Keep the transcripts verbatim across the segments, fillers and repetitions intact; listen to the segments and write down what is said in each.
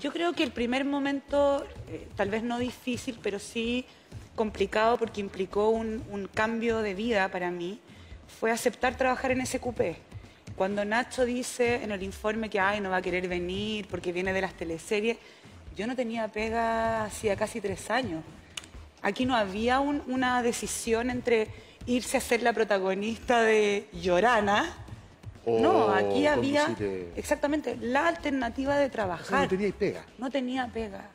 Yo creo que el primer momento, eh, tal vez no difícil, pero sí complicado porque implicó un, un cambio de vida para mí, fue aceptar trabajar en S Q P. Cuando Nacho dice en el informe que ay, no va a querer venir porque viene de las teleseries, yo no tenía pega hacía casi tres años. Aquí no había un, una decisión entre irse a ser la protagonista de Llorana. Oh, no, aquí había visite. Exactamente la alternativa de trabajar. O sea, no tenía pega. No tenía pega.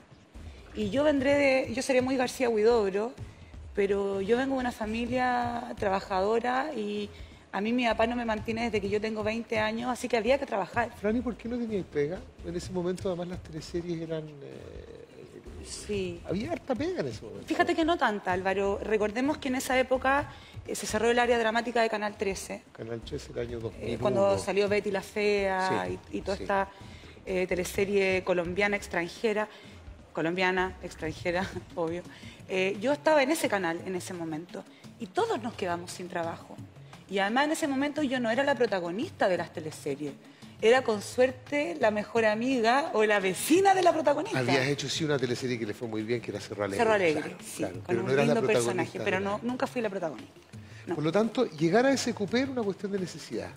Y yo vendré de... Yo seré muy García Huidobro, pero yo vengo de una familia trabajadora y a mí mi papá no me mantiene desde que yo tengo veinte años, así que había que trabajar. Franny, ¿por qué no tenías pega? En ese momento además las teleseries eran... Eh... Sí. Había harta pega en ese momento. Fíjate que no tanta, Álvaro. Recordemos que en esa época eh, se cerró el área dramática de Canal trece. Canal trece, el año dos mil uno. Eh, cuando salió Betty la Fea, sí, y, y toda sí. esta eh, teleserie colombiana, extranjera. Colombiana, extranjera, obvio. Eh, yo estaba en ese canal en ese momento y todos nos quedamos sin trabajo. Y además en ese momento yo no era la protagonista de las teleseries. Era con suerte la mejor amiga o la vecina de la protagonista. Habías hecho sí una teleserie que le fue muy bien, que era Cerro Alegre. Cerro Alegre, claro, sí, claro, con pero un no lindo personaje, pero no, nunca fui la protagonista. No. Por lo tanto, llegar a S Q P era una cuestión de necesidad.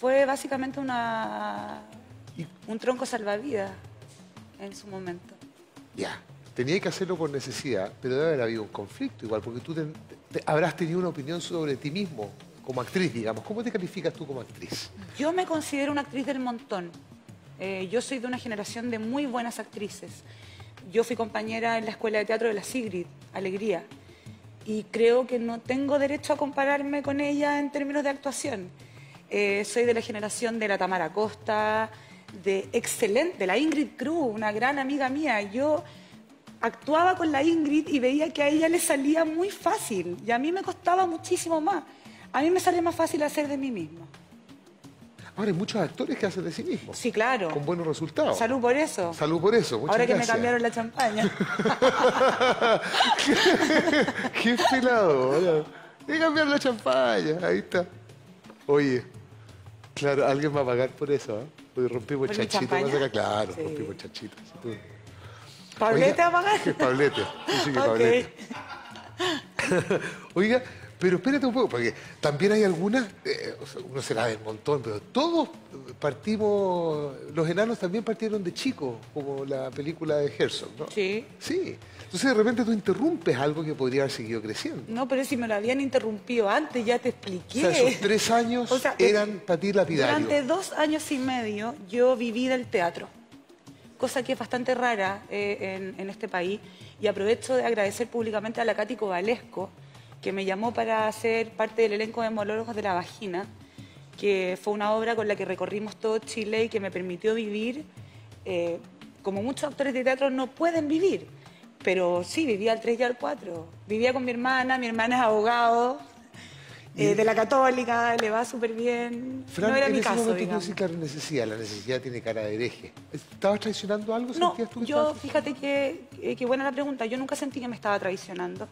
Fue básicamente una y... un tronco salvavidas en su momento. Ya, tenía que hacerlo por necesidad, pero debe haber habido un conflicto igual, porque tú te, te, habrás tenido una opinión sobre ti mismo. Como actriz, digamos, ¿cómo te calificas tú como actriz? Yo me considero una actriz del montón. Eh, yo soy de una generación de muy buenas actrices. Yo fui compañera en la Escuela de Teatro de la Sigrid, Alegría. Y creo que no tengo derecho a compararme con ella en términos de actuación. Eh, soy de la generación de la Tamara Costa, de excelente, de la Ingrid Cruz, una gran amiga mía. Yo actuaba con la Ingrid y veía que a ella le salía muy fácil. Y a mí me costaba muchísimo más. A mí me sale más fácil hacer de mí mismo. Ahora hay muchos actores que hacen de sí mismos. Sí, claro. Con buenos resultados. Salud por eso. Salud por eso. Muchas Ahora gracias. Que me cambiaron la champaña. Qué pelado. Me cambiaron la champaña. Ahí está. Oye, claro, alguien va a pagar por eso, ¿eh? Porque rompimos por chanchito. Más acá. Claro, sí. rompimos chanchito. Sí. ¿Pablete Oiga, va a pagar? Pablete. Sí, que okay. Pablete. Oiga... Pero espérate un poco, porque también hay algunas, eh, o sea, uno se la ve un montón, pero todos partimos, los enanos también partieron de chicos, como la película de Gerson, ¿no? Sí. Sí. Entonces de repente tú interrumpes algo que podría haber seguido creciendo. No, pero si me lo habían interrumpido antes, ya te expliqué. O sea, esos tres años o sea, eran para ti lapidarios. Durante dos años y medio yo viví del teatro, cosa que es bastante rara eh, en, en este país, y aprovecho de agradecer públicamente a la Cati Covalesco, que me llamó para ser parte del elenco de Monólogos de la Vagina, que fue una obra con la que recorrimos todo Chile y que me permitió vivir, eh, como muchos actores de teatro no pueden vivir, pero sí, vivía al tres y al cuatro. Vivía con mi hermana, mi hermana es abogado, eh, de la Católica, le va súper bien. Fran, no era en mi ese caso, digamos. Tú claro, necesidad, la necesidad tiene cara de hereje. ¿Estabas traicionando algo? No, tú que yo, fíjate que, eh, que buena la pregunta, yo nunca sentí que me estaba traicionando.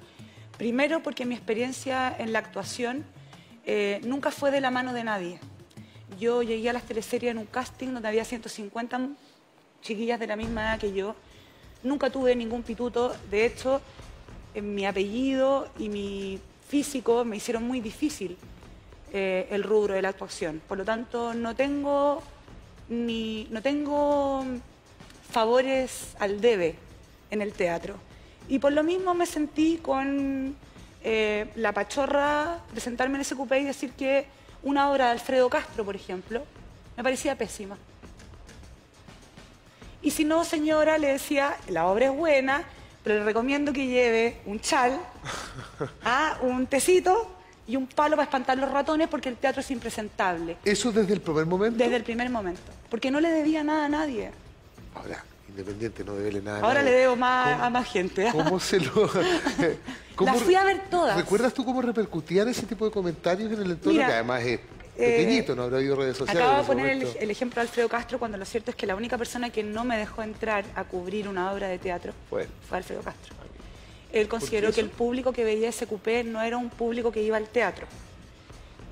Primero porque mi experiencia en la actuación eh, nunca fue de la mano de nadie. Yo llegué a las teleseries en un casting donde había ciento cincuenta chiquillas de la misma edad que yo. Nunca tuve ningún pituto. De hecho, en mi apellido y mi físico me hicieron muy difícil eh, el rubro de la actuación. Por lo tanto, no tengo, ni, no tengo favores al debe en el teatro. Y por lo mismo me sentí con eh, la pachorra de sentarme en ese cupé y decir que una obra de Alfredo Castro, por ejemplo, me parecía pésima. Y si no, señora, le decía, la obra es buena, pero le recomiendo que lleve un chal, a un tecito y un palo para espantar los ratones porque el teatro es impresentable. ¿Eso desde el primer momento? Desde el primer momento, porque no le debía nada a nadie. Ahora... Independiente, no debele nada. Ahora nada. Le debo más a más gente. ¿Cómo se lo...? ¿Cómo Las fui a ver todas. ¿Recuerdas tú cómo repercutían ese tipo de comentarios en el entorno? Mira, que además es pequeñito, eh, no habrá habido redes sociales. Acabo de poner el, el ejemplo de Alfredo Castro cuando lo cierto es que la única persona que no me dejó entrar a cubrir una obra de teatro bueno. fue Alfredo Castro. Él consideró que el público que veía ese cupé no era un público que iba al teatro.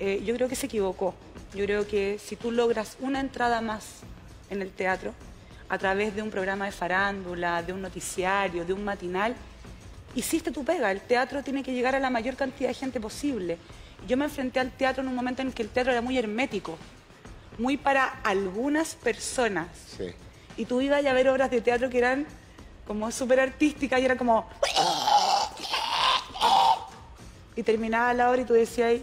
Eh, yo creo que se equivocó. Yo creo que si tú logras una entrada más en el teatro... a través de un programa de farándula, de un noticiario, de un matinal, hiciste tu pega. El teatro tiene que llegar a la mayor cantidad de gente posible. Yo me enfrenté al teatro en un momento en que el teatro era muy hermético, muy para algunas personas. Sí. Y tú ibas a ver obras de teatro que eran como súper artísticas y era como... Y terminaba la obra y tú decías...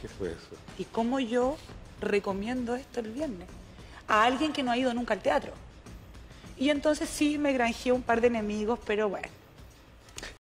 ¿Qué fue eso? ¿Y cómo yo recomiendo esto el viernes? A alguien que no ha ido nunca al teatro. Y entonces sí, me granjeé un par de enemigos, pero bueno...